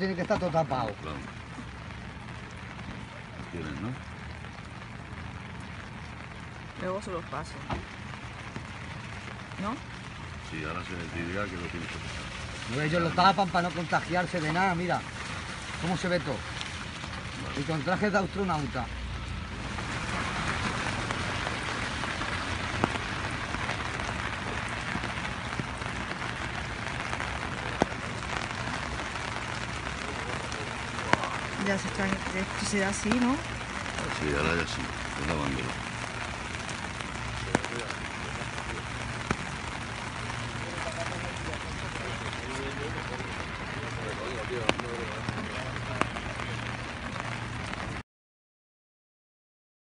Tiene que estar todo tapado. Claro. Ahí tienen, ¿no? Luego se los paso. ¿No? Sí, ahora se les dirá que lo tienen que pasar. Ellos lo tapan para no contagiarse de nada, mira. ¿Cómo se ve todo? Vale. Y con trajes de astronauta. Ya se está, esto se da así, ¿no? Sí, ahora ya sí, es la bandera.